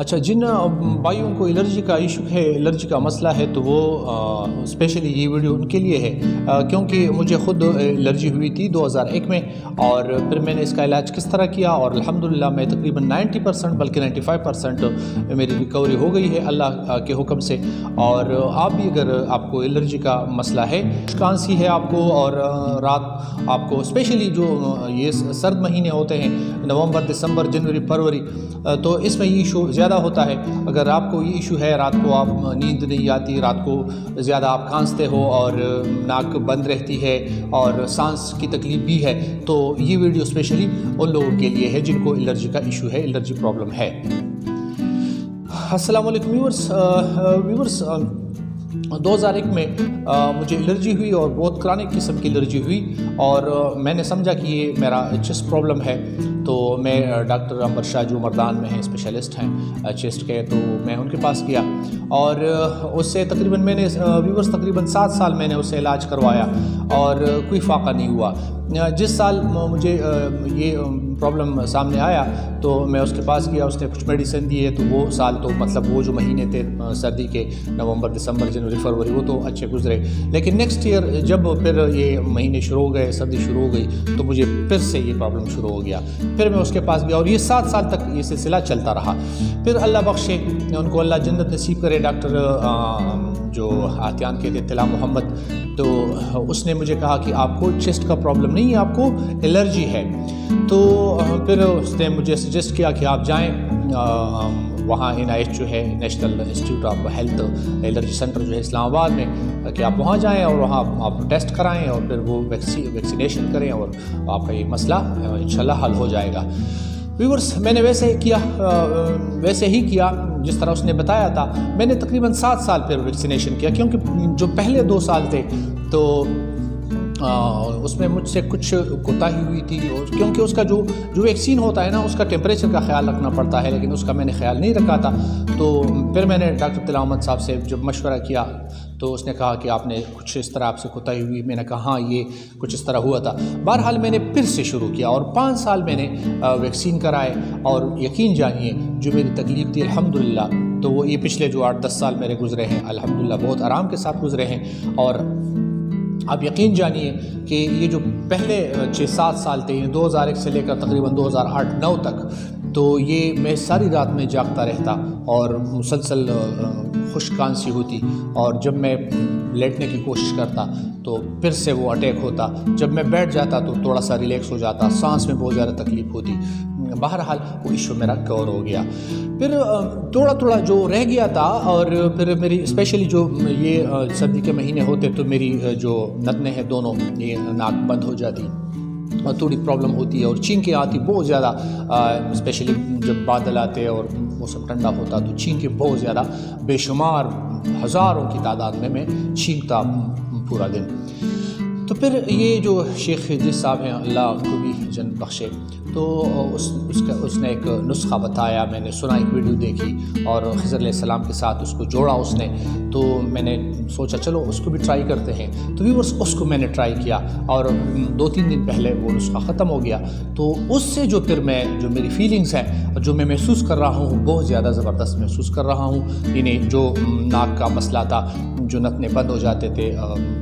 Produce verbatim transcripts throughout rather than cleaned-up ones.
अच्छा, जिन भाइयों को एलर्जी का इशू है, एलर्जी का मसला है, तो वो स्पेशली ये वीडियो उनके लिए है, क्योंकि मुझे ख़ुद एलर्जी हुई थी दो हज़ार एक में, और फिर मैंने इसका इलाज किस तरह किया और अल्हम्दुलिल्लाह मैं तकरीबन नब्बे परसेंट बल्कि पचानवे परसेंट मेरी रिकवरी हो गई है अल्लाह के हुक्म से। और आप भी अगर आपको एलर्जी का मसला है, खांसी है आपको और रात आपको स्पेशली जो ये सर्द महीने होते हैं नवंबर, दिसंबर, जनवरी, फरवरी, तो इसमें ये इशू ज़्यादा होता है। अगर आपको ये इशू है, रात को आप नींद नहीं आती, रात को ज़्यादा आप खांसते हो और नाक बंद रहती है और सांस की तकलीफ़ भी है, तो ये वीडियो स्पेशली उन लोगों के लिए है जिनको एलर्जी का इशू है, एलर्जी प्रॉब्लम है। अस्सलाम वालेकुम व्यूअर्स, व्यूअर्स दो हज़ार एक में आ, मुझे एलर्जी हुई और बहुत क्रॉनिक किस्म की एलर्जी हुई, और आ, मैंने समझा कि ये मेरा चेस्ट प्रॉब्लम है। तो मैं डॉक्टर अंबर शाह जो मर्दान में हैं, स्पेशलिस्ट हैं चेस्ट के, तो मैं उनके पास गया और उससे तकरीबन मैंने व्यूवर्स तकरीबन सात साल मैंने उससे इलाज करवाया और कोई फ़ाका नहीं हुआ। जिस साल मुझे ये प्रॉब्लम सामने आया तो मैं उसके पास गया, उसने कुछ मेडिसिन दिए, तो वो साल तो मतलब वो जो महीने थे सर्दी के, नवंबर, दिसंबर, जनवरी, फरवरी, वो तो अच्छे गुजरे। लेकिन नेक्स्ट ईयर जब फिर ये महीने शुरू हो गए, सर्दी शुरू हो गई, तो मुझे फिर से ये प्रॉब्लम शुरू हो गया। फिर मैं उसके पास गया और ये सात साल तक ये सिलसिला चलता रहा। फिर अल्लाह बख्शे उनको, अल्लाह जन्नत नसीब करे, डॉक्टर जो आतिया कैला मोहम्मद, तो उसने मुझे कहा कि आपको चेस्ट का प्रॉब्लम नहीं है, आपको एलर्जी है। तो फिर उसने मुझे सजेस्ट किया कि आप जाएं वहाँ एन आई एच जो है, National Institute of Health allergy centre जो है इस्लामाबाद में, कि आप वहाँ जाएं और वहाँ आप टेस्ट कराएं और फिर वो वैक्सी वैक्सीनेशन करें और आपका ये मसला इंशाल्लाह हल हो जाएगा। व्यूअर्स, मैंने वैसे ही किया, वैसे ही किया जिस तरह उसने बताया था। मैंने तकरीबन सात साल फिर वैक्सीनेशन किया, क्योंकि जो पहले दो साल थे तो आ, उसमें मुझसे कुछ कोताही हुई थी, क्योंकि उसका जो जो वैक्सीन होता है ना, उसका टेम्परेचर का ख्याल रखना पड़ता है, लेकिन उसका मैंने ख्याल नहीं रखा था। तो फिर मैंने डॉक्टर तिलावमन साहब से जब मशवरा किया तो उसने कहा कि आपने कुछ इस तरह, आपसे कोताही हुई। मैंने कहा हाँ, ये कुछ इस तरह हुआ था। बहरहाल मैंने फिर से शुरू किया और पाँच साल मैंने वैक्सीन कराए, और यकीन जानिए जो मेरी तकलीफ़ थी अल्हम्दुलिल्लाह, तो वो ये पिछले जो आठ दस साल मेरे गुजरे हैं अल्हम्दुलिल्लाह बहुत आराम के साथ गुजरे हैं। और आप यकीन जानिए कि ये जो पहले छः सात साल थे, ये दो हज़ार एक से लेकर तकरीबन दो हज़ार आठ नौ तक, तो ये मैं सारी रात में जागता रहता और मुसलसल खुश खांसी होती, और जब मैं लेटने की कोशिश करता तो फिर से वो अटैक होता, जब मैं बैठ जाता तो थोड़ा सा रिलैक्स हो जाता, सांस में बहुत ज़्यादा तकलीफ़ होती। बहरहाल वो इशू मेरा कवर हो गया। फिर थोड़ा थोड़ा जो रह गया था, और फिर मेरी स्पेशली जो ये सर्दी के महीने होते तो मेरी जो नथने हैं दोनों, ये नाक बंद हो जाती और थोड़ी प्रॉब्लम होती है, और छींकें आती बहुत ज़्यादा, स्पेशली जब बादल आते और मौसम ठंडा होता तो छींकें बहुत ज़्यादा बेशुमार हज़ारों की तादाद में मैं छींकता पूरा दिन। तो फिर ये जो शेख जिस साहब हैं, अल्लाह को भी जन्नत बख्शे, तो उस उसका उसने एक नुस्खा बताया, मैंने सुना, एक वीडियो देखी और खिज़र अलैहिस्सलाम के साथ उसको जोड़ा उसने, तो मैंने सोचा चलो उसको भी ट्राई करते हैं। तो भी बस उसको मैंने ट्राई किया और दो तीन दिन पहले वो नुस्खा ख़त्म हो गया। तो उससे जो फिर मैं जो मेरी फीलिंग्स हैं, जो मैं महसूस कर रहा हूँ, बहुत ज़्यादा ज़बरदस्त महसूस कर रहा हूँ। यानी जो नाक का मसला था, जो नथने बंद हो जाते थे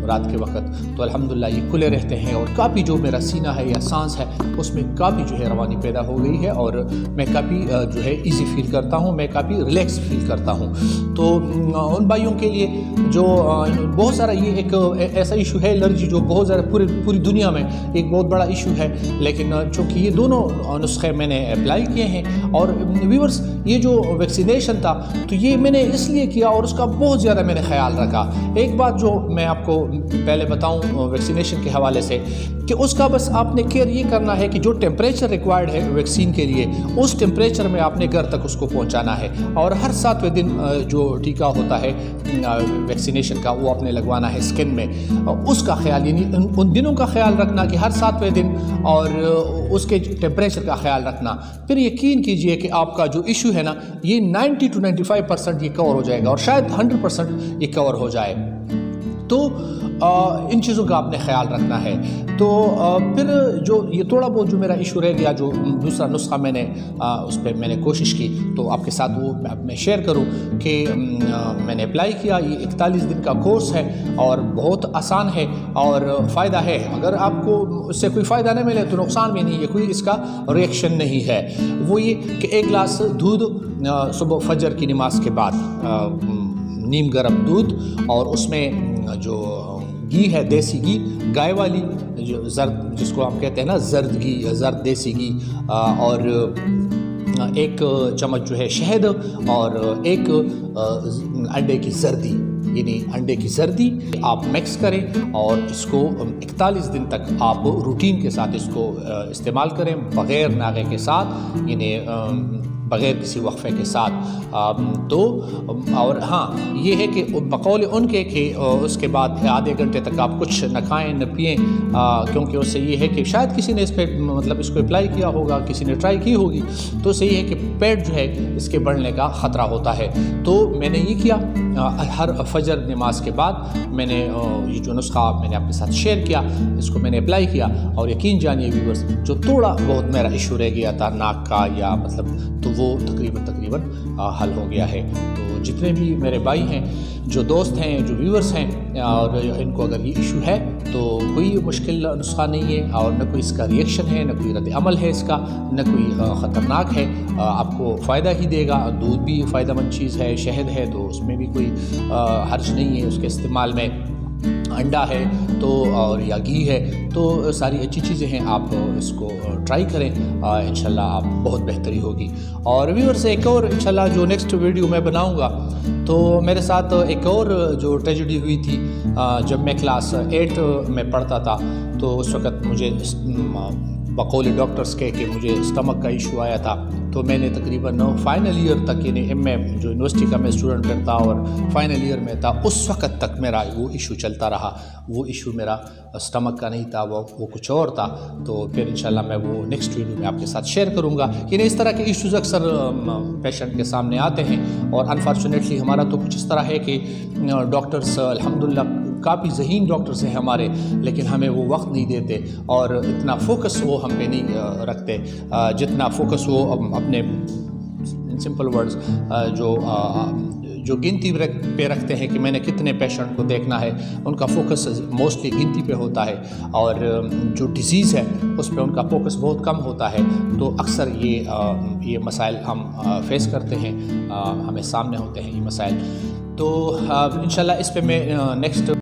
रात के वक्त, तो अल्हम्दुलिल्लाह ये खुले रहते हैं, और काफ़ी जो मेरा सीना है या सांस है उसमें काफ़ी जो है रवानी पैदा हो गई है, और मैं काफ़ी जो है इजी फील करता हूँ, मैं काफ़ी रिलैक्स फील करता हूँ। तो उन भाइयों के लिए जो बहुत सारा ये एक ऐसा इशू है एलर्जी, जो बहुत ज़्यादा पूरी पूरी दुनिया में एक बहुत बड़ा इशू है, लेकिन चूँकि ये दोनों नुस्खे मैंने अप्लाई किए हैं। और व्यूअर्स, ये जो वैक्सीनेशन था तो ये मैंने इसलिए किया और उसका बहुत ज़्यादा मैंने ख्याल रखा। एक बात जो मैं आपको पहले बताऊं वैक्सीनेशन के हवाले से, कि उसका बस आपने केयर ये करना है कि जो टेम्परेचर रिक्वायर्ड है वैक्सीन के लिए, उस टेम्परेचर में आपने घर तक उसको पहुंचाना है, और हर सातवें दिन जो टीका होता है वैक्सीनेशन का वो आपने लगवाना है स्किन में, उसका ख्याल, यानी उन दिनों का ख्याल रखना कि हर सातवें दिन, और उसके टेम्परेचर का ख्याल रखना। फिर यकीन कीजिए कि आपका जो इशू है ना, ये ninety two ninety five percent ये कवर हो जाएगा, और शायद हंड्रेड परसेंट ये कवर हो जाए। तो इन चीज़ों का आपने ख्याल रखना है। तो फिर जो ये थोड़ा बहुत जो मेरा इशू रह गया, जो दूसरा नुस्खा मैंने उस पर मैंने कोशिश की तो आपके साथ वो मैं शेयर करूं कि मैंने अप्लाई किया। ये इकतालीस दिन का कोर्स है और बहुत आसान है और फ़ायदा है। अगर आपको उससे कोई फ़ायदा नहीं मिले तो नुकसान भी नहीं है, कोई इसका रिएक्शन नहीं है। वो ये कि एक गिलास दूध सुबह फजर की नमाज के बाद, नीम गर्म दूध और उसमें जो घी है, देसी घी, गाय वाली जो जर्द, जिसको आप कहते हैं ना जर्द घी, जर्द देसी घी, और एक चम्मच जो है शहद और एक अंडे की जर्दी, यानी अंडे की जर्दी आप मिक्स करें और इसको इकतालीस दिन तक आप रूटीन के साथ इसको इस्तेमाल करें, बग़ैर नागे के साथ, यानी बग़ैर किसी वक्फे के साथ। आ, तो और हाँ ये है कि बकौल उनके कि उसके बाद आधे घंटे तक आप कुछ न खाएं न पिएं, क्योंकि उससे ये है कि शायद किसी ने इस पर मतलब इसको अप्लाई किया होगा, किसी ने ट्राई की होगी, तो उससे ये है कि पेट जो है इसके बढ़ने का ख़तरा होता है। तो मैंने ये किया, आ, हर फजर नमाज के बाद मैंने आ, ये जो नुस्खा मैंने आपके साथ शेयर किया इसको मैंने अप्लाई किया। और यकीन जानिए व्यूअर्स, जो थोड़ा बहुत मेरा इशू रह गया था नाक का या मतलब, तो वो तकरीबन तकरीबन हल हो गया है। तो जितने भी मेरे भाई हैं, जो दोस्त हैं, जो व्यूअर्स हैं, और इनको अगर ये इशू है तो कोई मुश्किल नुस्खा नहीं है और न कोई इसका रिएक्शन है, न कोई रद्द अमल है इसका, न कोई ख़तरनाक है, आपको फ़ायदा ही देगा। दूध भी फ़ायदेमंद चीज़ है, शहद है तो उसमें भी कोई हर्ज नहीं है उसके इस्तेमाल में, अंडा है तो और या घी है, तो सारी अच्छी चीज़ें हैं। आप इसको ट्राई करें, इंशाल्लाह आप बहुत बेहतरी होगी। और व्यूअर्स एक और इंशाल्लाह जो नेक्स्ट वीडियो मैं बनाऊंगा, तो मेरे साथ एक और जो ट्रेजेडी हुई थी, जब मैं क्लास एट में पढ़ता था तो उस वक़्त मुझे बकौल डॉक्टर्स के कि मुझे स्टमक का इशू आया था। तो मैंने तकरीबन फ़ाइनल ईयर तक, यानी एम ए जो यूनिवर्सिटी का मैं स्टूडेंट में था और फ़ाइनल ईयर में था, उस वक़्त तक मेरा वो इशू चलता रहा। वो इशू मेरा स्टमक का नहीं था, वो वो कुछ और था। तो फिर इंशाल्लाह मैं वो नेक्स्ट वीडियो में आपके साथ शेयर करूँगा। यानी इस तरह के इशूज़ अक्सर पेशेंट के सामने आते हैं और अनफॉर्चुनेटली हमारा तो कुछ इस तरह है कि डॉक्टर्स अल्हम्दुलिल्लाह काफ़ी ज़हीन डॉक्टर्स हैं हमारे, लेकिन हमें वो वक्त नहीं देते और इतना फोकस वो हम पे नहीं रखते जितना फोकस वो अपने सिंपल वर्ड्स जो जो गिनती पे रखते हैं कि मैंने कितने पेशेंट को देखना है। उनका फोकस मोस्टली गिनती पे होता है और जो डिज़ीज़ है उस पर उनका फोकस बहुत कम होता है। तो अक्सर ये ये मसाइल हम फेस करते हैं, हमें सामने होते हैं ये मसाइल। तो इंशाल्लाह इस पे मैं नेक्स्ट